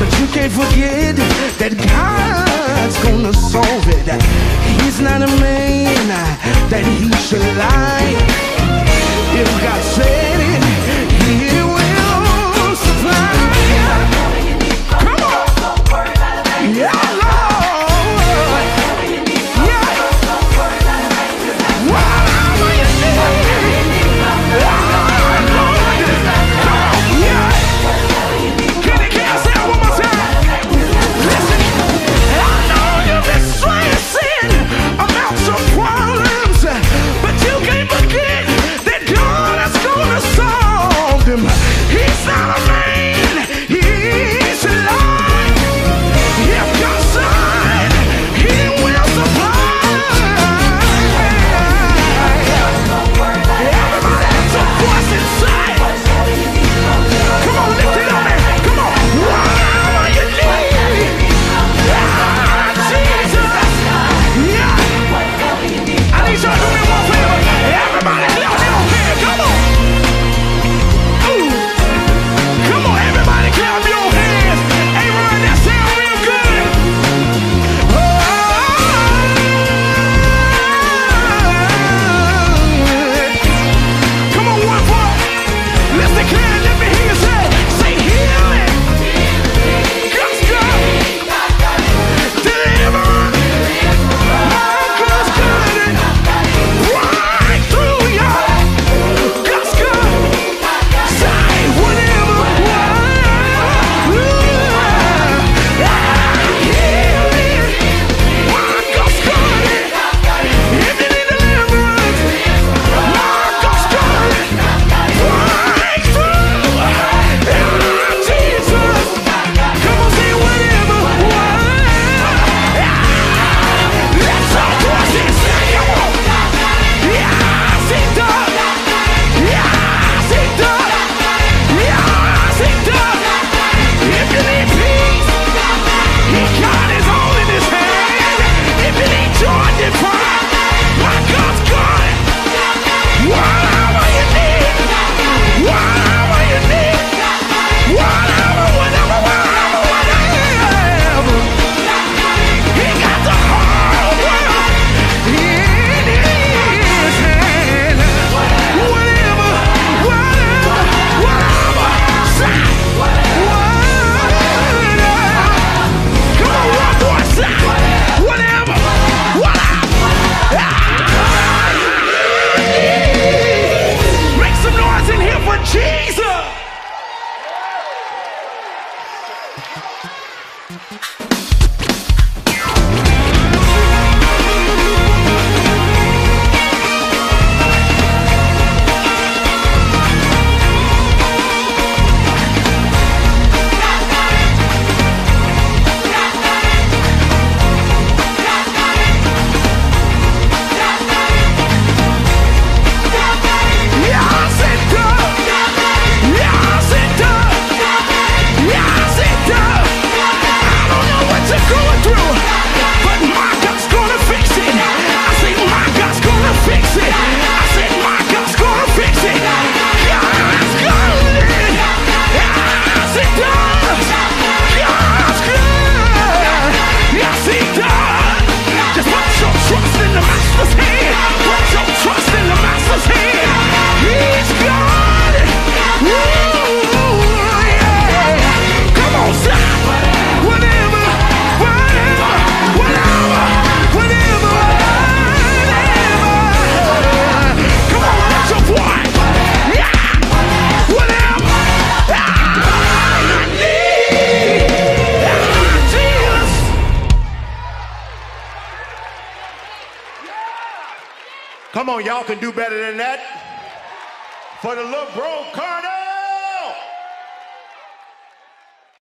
But you can't forget that God's gonna solve it. He's not a man that he should lie. If God said it, he will supply. Come on. Yeah. Come on, y'all can do better than that. For the little bro, Cardell.